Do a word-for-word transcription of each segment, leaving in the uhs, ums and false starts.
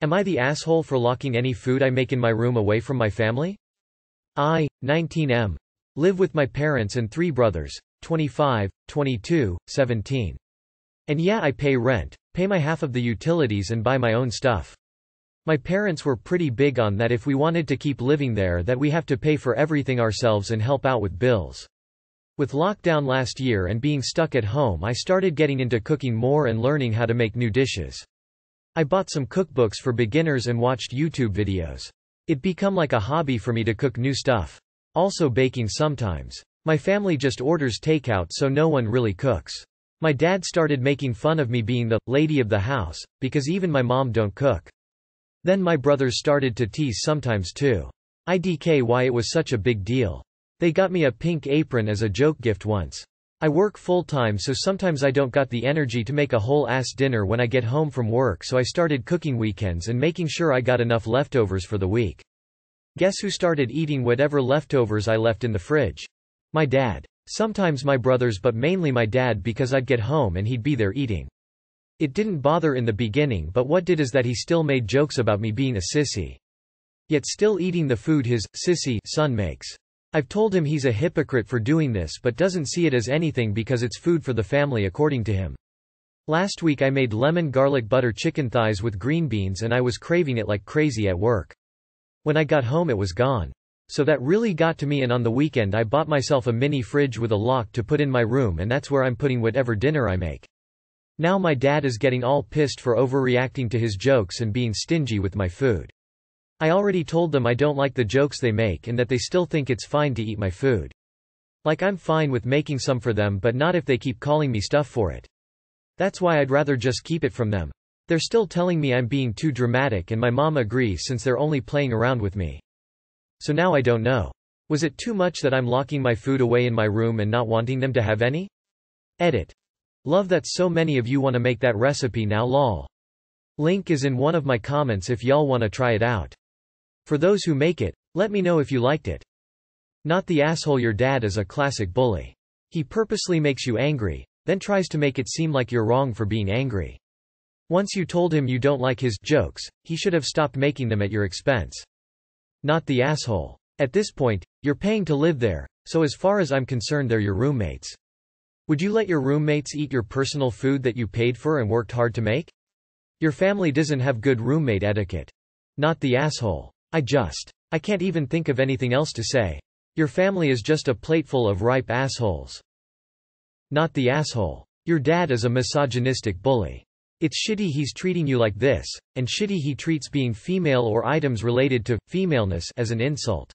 Am I the asshole for locking any food I make in my room away from my family? I, nineteen M, live with my parents and three brothers, twenty-five, twenty-two, seventeen. And yeah, I pay rent, pay my half of the utilities and buy my own stuff. My parents were pretty big on that if we wanted to keep living there that we have to pay for everything ourselves and help out with bills. With lockdown last year and being stuck at home, I started getting into cooking more and learning how to make new dishes. I bought some cookbooks for beginners and watched YouTube videos. It become like a hobby for me to cook new stuff. Also baking sometimes. My family just orders takeout, so no one really cooks. My dad started making fun of me being the lady of the house, because even my mom don't cook. Then my brothers started to tease sometimes too. I D K why it was such a big deal. They got me a pink apron as a joke gift once. I work full-time, so sometimes I don't got the energy to make a whole ass dinner when I get home from work, so I started cooking weekends and making sure I got enough leftovers for the week. Guess who started eating whatever leftovers I left in the fridge? My dad. Sometimes my brothers, but mainly my dad, because I'd get home and he'd be there eating. It didn't bother in the beginning, but what did is that he still made jokes about me being a sissy. Yet still eating the food his sissy son makes. I've told him he's a hypocrite for doing this, but doesn't see it as anything because it's food for the family according to him. Last week I made lemon garlic butter chicken thighs with green beans and I was craving it like crazy at work. When I got home it was gone. So that really got to me, and on the weekend I bought myself a mini fridge with a lock to put in my room, and that's where I'm putting whatever dinner I make. Now my dad is getting all pissed for overreacting to his jokes and being stingy with my food. I already told them I don't like the jokes they make and that they still think it's fine to eat my food. Like, I'm fine with making some for them, but not if they keep calling me stuff for it. That's why I'd rather just keep it from them. They're still telling me I'm being too dramatic, and my mom agrees since they're only playing around with me. So now I don't know. Was it too much that I'm locking my food away in my room and not wanting them to have any? Edit. Love that so many of you want to make that recipe now, lol. Link is in one of my comments if y'all want to try it out. For those who make it, let me know if you liked it. Not the asshole. Your dad is a classic bully. He purposely makes you angry, then tries to make it seem like you're wrong for being angry. Once you told him you don't like his jokes, he should have stopped making them at your expense. Not the asshole. At this point, you're paying to live there, so as far as I'm concerned they're your roommates. Would you let your roommates eat your personal food that you paid for and worked hard to make? Your family doesn't have good roommate etiquette. Not the asshole. I just. I can't even think of anything else to say. Your family is just a plateful of ripe assholes. Not the asshole. Your dad is a misogynistic bully. It's shitty he's treating you like this, and shitty he treats being female or items related to femaleness as an insult.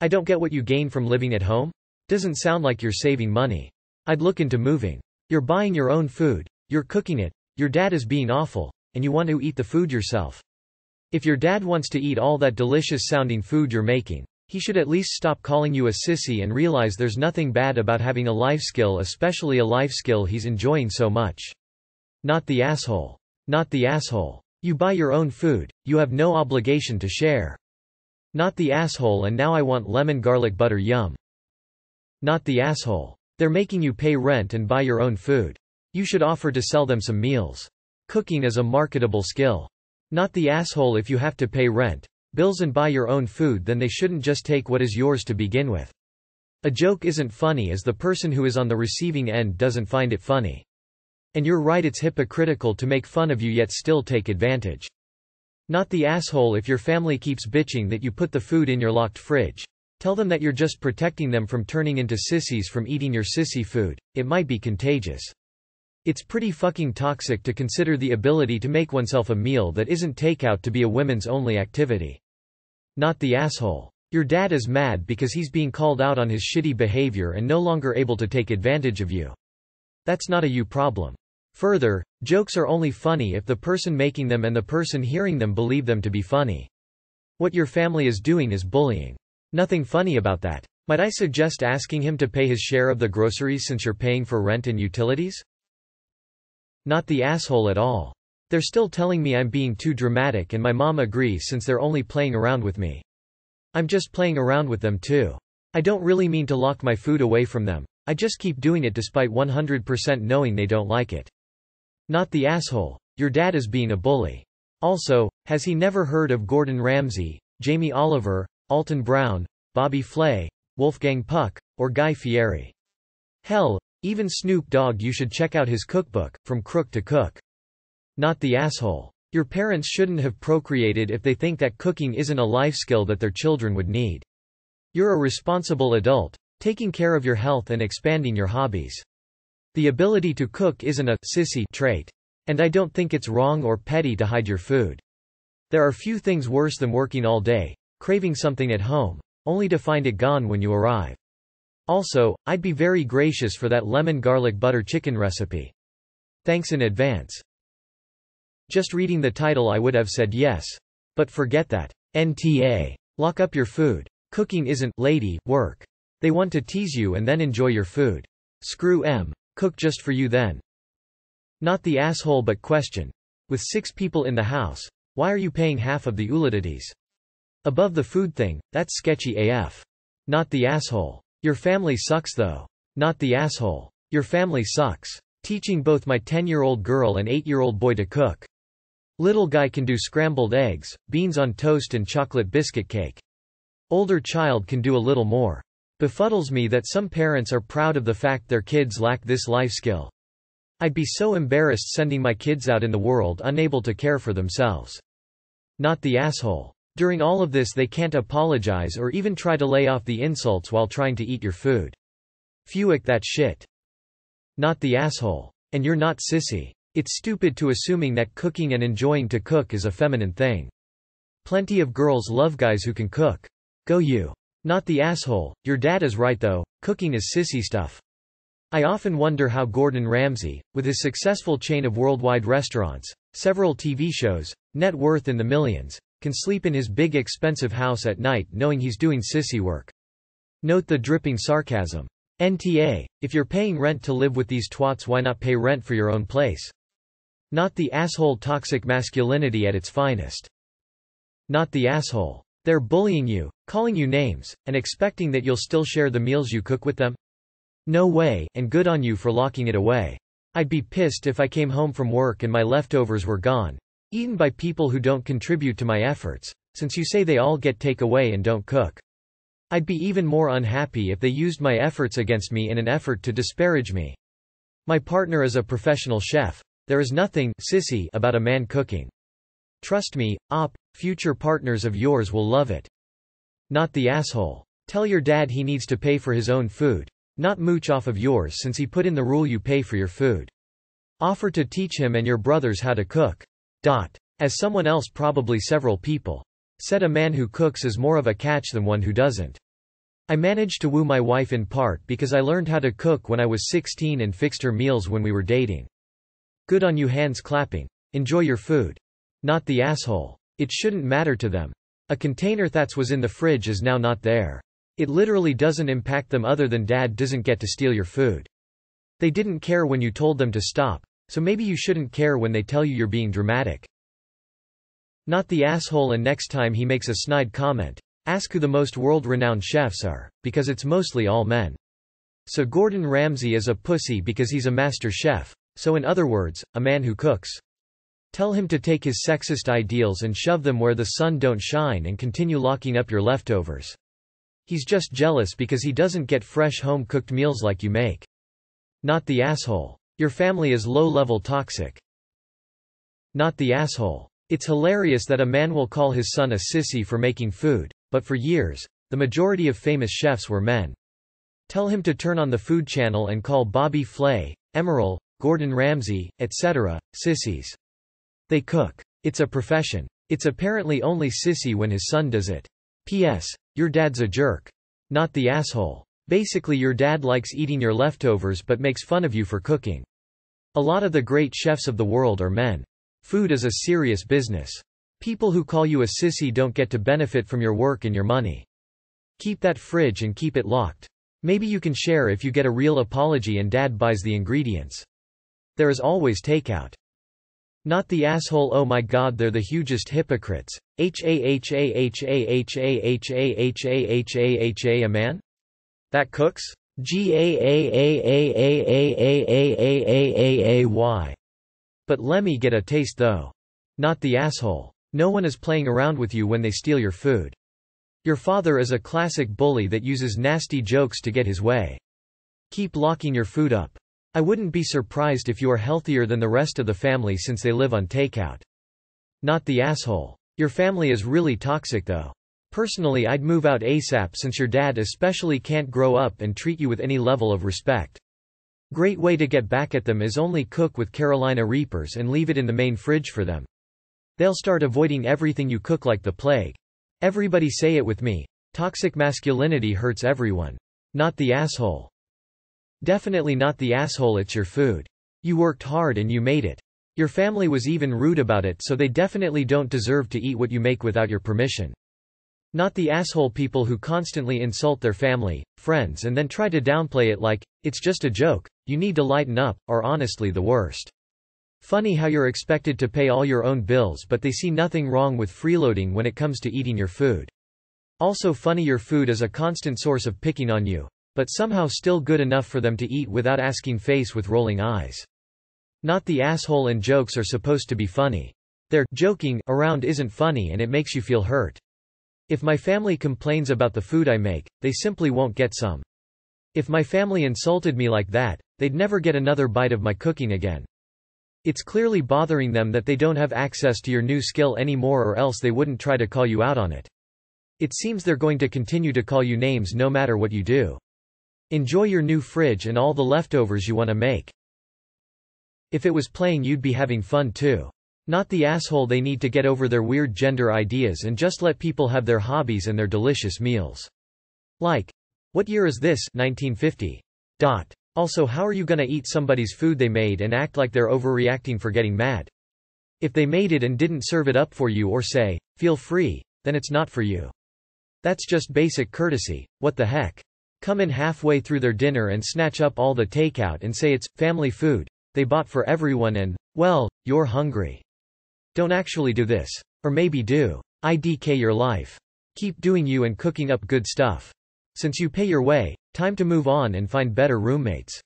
I don't get what you gain from living at home. Doesn't sound like you're saving money. I'd look into moving. You're buying your own food, you're cooking it, your dad is being awful, and you want to eat the food yourself. If your dad wants to eat all that delicious-sounding food you're making, he should at least stop calling you a sissy and realize there's nothing bad about having a life skill, especially a life skill he's enjoying so much. Not the asshole. Not the asshole. You buy your own food, you have no obligation to share. Not the asshole. And now I want lemon garlic butter, yum. Not the asshole. They're making you pay rent and buy your own food. You should offer to sell them some meals. Cooking is a marketable skill. Not the asshole. If you have to pay rent, bills and buy your own food, then they shouldn't just take what is yours to begin with. A joke isn't funny as the person who is on the receiving end doesn't find it funny. And you're right, it's hypocritical to make fun of you yet still take advantage. Not the asshole. If your family keeps bitching that you put the food in your locked fridge, tell them that you're just protecting them from turning into sissies from eating your sissy food. It might be contagious. It's pretty fucking toxic to consider the ability to make oneself a meal that isn't takeout to be a women's only activity. Not the asshole. Your dad is mad because he's being called out on his shitty behavior and no longer able to take advantage of you. That's not a you problem. Further, jokes are only funny if the person making them and the person hearing them believe them to be funny. What your family is doing is bullying. Nothing funny about that. Might I suggest asking him to pay his share of the groceries since you're paying for rent and utilities? Not the asshole at all. They're still telling me I'm being too dramatic, and my mom agrees since they're only playing around with me. I'm just playing around with them too. I don't really mean to lock my food away from them. I just keep doing it despite one hundred percent knowing they don't like it. Not the asshole. Your dad is being a bully. Also, has he never heard of Gordon Ramsay, Jamie Oliver, Alton Brown, Bobby Flay, Wolfgang Puck, or Guy Fieri? Hell, even Snoop Dogg. You should check out his cookbook, From Crook to Cook. Not the asshole. Your parents shouldn't have procreated if they think that cooking isn't a life skill that their children would need. You're a responsible adult, taking care of your health and expanding your hobbies. The ability to cook isn't a sissy trait. And I don't think it's wrong or petty to hide your food. There are few things worse than working all day, craving something at home, only to find it gone when you arrive. Also, I'd be very gracious for that lemon garlic butter chicken recipe. Thanks in advance. Just reading the title I would have said yes. But forget that. N T A. Lock up your food. Cooking isn't, lady, work. They want to tease you and then enjoy your food. Screw 'em. Cook just for you then. Not the asshole but question. With six people in the house, why are you paying half of the utilities? Above the food thing, that's sketchy A F. Not the asshole. Your family sucks though. Not the asshole. Your family sucks. Teaching both my ten-year-old girl and eight-year-old boy to cook. Little guy can do scrambled eggs, beans on toast and chocolate biscuit cake. Older child can do a little more. Befuddles me that some parents are proud of the fact their kids lack this life skill. I'd be so embarrassed sending my kids out in the world unable to care for themselves. Not the asshole. During all of this they can't apologize or even try to lay off the insults while trying to eat your food. Fuck that shit. Not the asshole. And you're not sissy. It's stupid to assuming that cooking and enjoying to cook is a feminine thing. Plenty of girls love guys who can cook. Go you. Not the asshole, your dad is right though, cooking is sissy stuff. I often wonder how Gordon Ramsay, with his successful chain of worldwide restaurants, several T V shows, net worth in the millions, can sleep in his big expensive house at night knowing he's doing sissy work. Note the dripping sarcasm. N T A, if you're paying rent to live with these twats why not pay rent for your own place? Not the asshole. Toxic masculinity at its finest. Not the asshole. They're bullying you, calling you names, and expecting that you'll still share the meals you cook with them? No way, and good on you for locking it away. I'd be pissed if I came home from work and my leftovers were gone, eaten by people who don't contribute to my efforts, since you say they all get takeaway and don't cook. I'd be even more unhappy if they used my efforts against me in an effort to disparage me. My partner is a professional chef. There is nothing sissy about a man cooking. Trust me, op, future partners of yours will love it. Not the asshole. Tell your dad he needs to pay for his own food, not mooch off of yours since he put in the rule you pay for your food. Offer to teach him and your brothers how to cook. Dot. As someone else, probably several people, said a man who cooks is more of a catch than one who doesn't. I managed to woo my wife in part because I learned how to cook when I was sixteen and fixed her meals when we were dating. Good on you, hands clapping. Enjoy your food. Not the asshole. It shouldn't matter to them. A container that's was in the fridge is now not there. It literally doesn't impact them other than dad doesn't get to steal your food. They didn't care when you told them to stop, so maybe you shouldn't care when they tell you you're being dramatic. Not the asshole. And next time he makes a snide comment, ask who the most world-renowned chefs are, because it's mostly all men. So Gordon Ramsay is a pussy because he's a master chef, so in other words, a man who cooks. Tell him to take his sexist ideals and shove them where the sun don't shine and continue locking up your leftovers. He's just jealous because he doesn't get fresh home-cooked meals like you make. Not the asshole. Your family is low-level toxic. Not the asshole. It's hilarious that a man will call his son a sissy for making food, but for years, the majority of famous chefs were men. Tell him to turn on the Food Channel and call Bobby Flay, Emeril, Gordon Ramsay, et cetera, sissies. They cook. It's a profession. It's apparently only sissy when his son does it. P S. Your dad's a jerk. Not the asshole. Basically your dad likes eating your leftovers but makes fun of you for cooking. A lot of the great chefs of the world are men. Food is a serious business. People who call you a sissy don't get to benefit from your work and your money. Keep that fridge and keep it locked. Maybe you can share if you get a real apology and dad buys the ingredients. There is always takeout. Not the asshole. Oh my god, they're the hugest hypocrites. H A H A H A H A H A H A H A H A H A a man? That cooks? G A A A A A A A A A A A Y. But let me get a taste though. Not the asshole. No one is playing around with you when they steal your food. Your father is a classic bully that uses nasty jokes to get his way. Keep locking your food up. I wouldn't be surprised if you are healthier than the rest of the family since they live on takeout. Not the asshole. Your family is really toxic though. Personally, I'd move out ASAP since your dad especially can't grow up and treat you with any level of respect. Great way to get back at them is only cook with Carolina Reapers and leave it in the main fridge for them. They'll start avoiding everything you cook like the plague. Everybody say it with me. Toxic masculinity hurts everyone. Not the asshole. Definitely not the asshole. It's your food. You worked hard and you made it. Your family was even rude about it, so they definitely don't deserve to eat what you make without your permission. Not the asshole people who constantly insult their family, friends and then try to downplay it like, it's just a joke, you need to lighten up, are honestly the worst. Funny how you're expected to pay all your own bills but they see nothing wrong with freeloading when it comes to eating your food. Also funny your food is a constant source of picking on you, but somehow still good enough for them to eat without asking, face with rolling eyes. Not the asshole and jokes are supposed to be funny. Their joking around isn't funny and it makes you feel hurt. If my family complains about the food I make, they simply won't get some. If my family insulted me like that, they'd never get another bite of my cooking again. It's clearly bothering them that they don't have access to your new skill anymore, or else they wouldn't try to call you out on it. It seems they're going to continue to call you names no matter what you do. Enjoy your new fridge and all the leftovers you want to make. If it was playing, you'd be having fun too. Not the asshole. They need to get over their weird gender ideas and just let people have their hobbies and their delicious meals. Like, what year is this? nineteen fifty. Dot. Also, how are you gonna eat somebody's food they made and act like they're overreacting for getting mad? If they made it and didn't serve it up for you or say, feel free, then it's not for you. That's just basic courtesy, what the heck? Come in halfway through their dinner and snatch up all the takeout and say it's family food they bought for everyone and, well, you're hungry. Don't actually do this. Or maybe do. I D K your life. Keep doing you and cooking up good stuff. Since you pay your way, time to move on and find better roommates.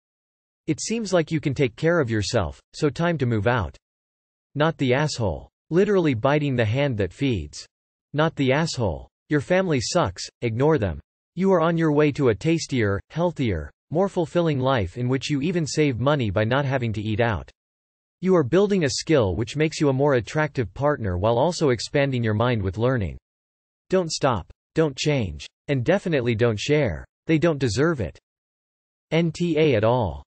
It seems like you can take care of yourself, so time to move out. Not the asshole. Literally biting the hand that feeds. Not the asshole. Your family sucks, ignore them. You are on your way to a tastier, healthier, more fulfilling life in which you even save money by not having to eat out. You are building a skill which makes you a more attractive partner while also expanding your mind with learning. Don't stop. Don't change. And definitely don't share. They don't deserve it. N T A at all.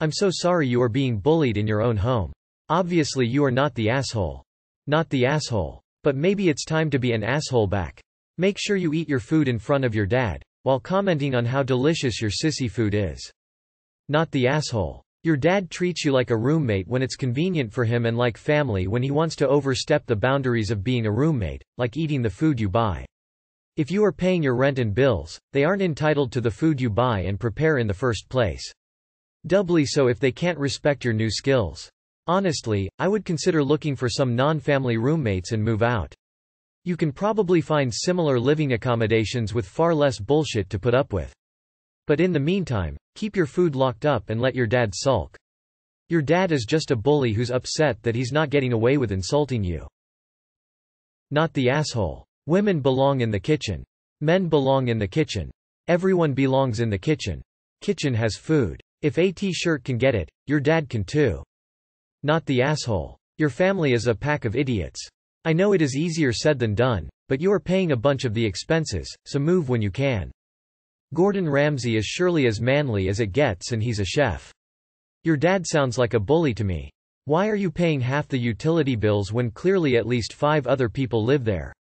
I'm so sorry you are being bullied in your own home. Obviously you are not the asshole. Not the asshole. But maybe it's time to be an asshole back. Make sure you eat your food in front of your dad, while commenting on how delicious your sissy food is. Not the asshole. Your dad treats you like a roommate when it's convenient for him and like family when he wants to overstep the boundaries of being a roommate, like eating the food you buy. If you are paying your rent and bills, they aren't entitled to the food you buy and prepare in the first place. Doubly so if they can't respect your new skills. Honestly, I would consider looking for some non-family roommates and move out. You can probably find similar living accommodations with far less bullshit to put up with. But in the meantime, keep your food locked up and let your dad sulk. Your dad is just a bully who's upset that he's not getting away with insulting you. Not the asshole. Women belong in the kitchen. Men belong in the kitchen. Everyone belongs in the kitchen. Kitchen has food. If a t-shirt can get it, your dad can too. Not the asshole. Your family is a pack of idiots. I know it is easier said than done, but you are paying a bunch of the expenses, so move when you can. Gordon Ramsay is surely as manly as it gets and he's a chef. Your dad sounds like a bully to me. Why are you paying half the utility bills when clearly at least five other people live there?